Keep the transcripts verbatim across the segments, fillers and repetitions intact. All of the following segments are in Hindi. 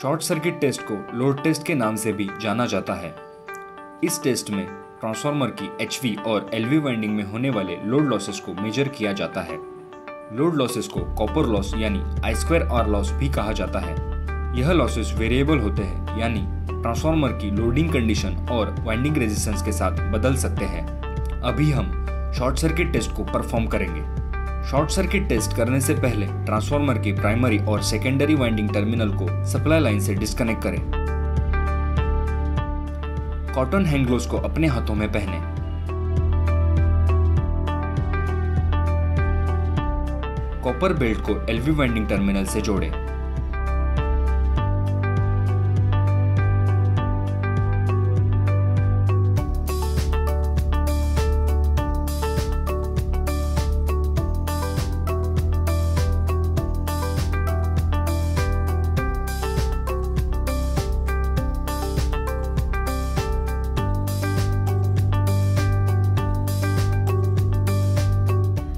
शॉर्ट सर्किट टेस्ट को लोड टेस्ट के नाम से भी जाना जाता है। इस टेस्ट में ट्रांसफार्मर की एच वी और एल वी वाइंडिंग में होने वाले लोड लॉसेस को मेजर किया जाता है। लोड लॉसेस को कॉपर लॉस यानी आई स्क्वायर आर लॉस भी कहा जाता है। यह लॉसेस वेरिएबल होते हैं, यानी ट्रांसफार्मर की लोडिंग कंडीशन और वाइंडिंग रेजिस्टेंस के साथ बदल सकते हैं। अभी हम शॉर्ट सर्किट टेस्ट को परफॉर्म करेंगे। शॉर्ट सर्किट टेस्ट करने से पहले ट्रांसफार्मर की प्राइमरी और सेकेंडरी वाइंडिंग टर्मिनल को सप्लाई लाइन से डिस्कनेक्ट करें। कॉटन हैंड ग्लोव्स को अपने हाथों में पहनें। कॉपर बेल्ट को एल वी वाइंडिंग टर्मिनल से जोड़ें।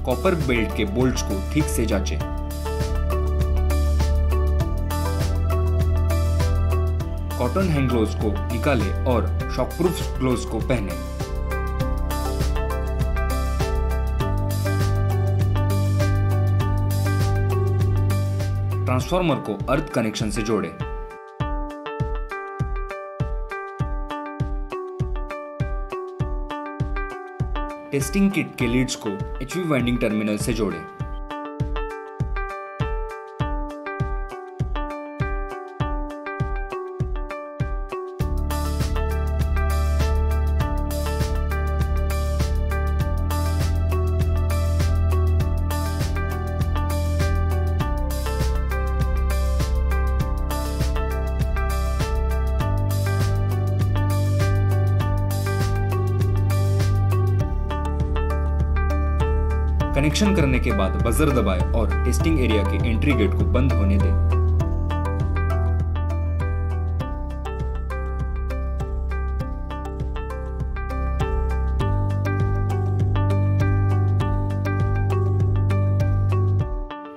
कॉपर बेल्ट के बोल्ट्स को ठीक से जांचें। कॉटन हैंड ग्लोव्स को निकालें और शॉकप्रूफ ग्लोव्स को पहनें। ट्रांसफार्मर को अर्थ कनेक्शन से जोड़ें। टेस्टिंग किट के लीड्स को एच वी वाइंडिंग टर्मिनल से जोड़ें। कनेक्शन करने के बाद बजर दबाएं और टेस्टिंग एरिया के एंट्री गेट को बंद होने दें।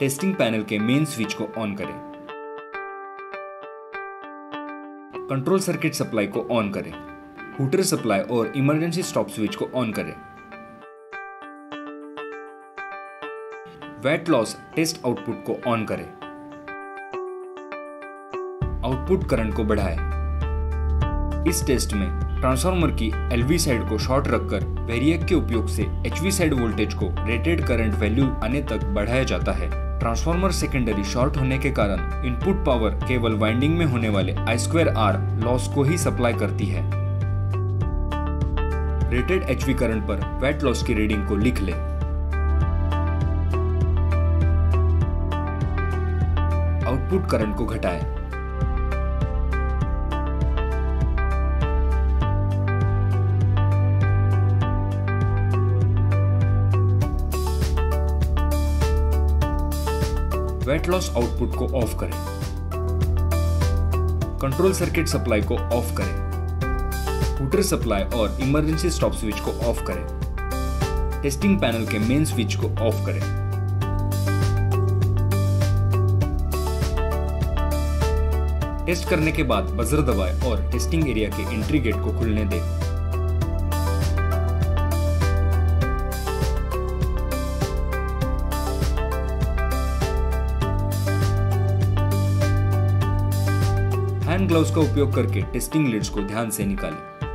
टेस्टिंग पैनल के मेन स्विच को ऑन करें। कंट्रोल सर्किट सप्लाई को ऑन करें। हूटर सप्लाई और इमरजेंसी स्टॉप स्विच को ऑन करें। वेट लॉस टेस्ट आउटपुट को ऑन करें। आउटपुट करंट को बढ़ाएं। इस टेस्ट में ट्रांसफार्मर की एल वी साइड को शॉर्ट रखकर वेरिएक के उपयोग से एच वी साइड वोल्टेज को रेटेड करंट वैल्यू आने तक बढ़ाया जाता है। ट्रांसफार्मर सेकेंडरी शॉर्ट होने के कारण इनपुट पावर केवल वाइंडिंग में होने वाले आई स्क्वायर आर लॉस को ही सप्लाई करती है। रेटेड एच वी करंट पर वेट लॉस की रीडिंग को लिख लें। आउटपुट करंट को घटाएं। वेट लॉस आउटपुट को ऑफ करें। कंट्रोल सर्किट सप्लाई को ऑफ करें। हूटर सप्लाई और इमरजेंसी स्टॉप स्विच को ऑफ करें। टेस्टिंग पैनल के मेन स्विच को ऑफ करें। टेस्ट करने के बाद बजर दबाएं और टेस्टिंग एरिया के एंट्री गेट को खुलने दें। हैंड ग्लव्स का उपयोग करके टेस्टिंग लीड्स को ध्यान से निकालें।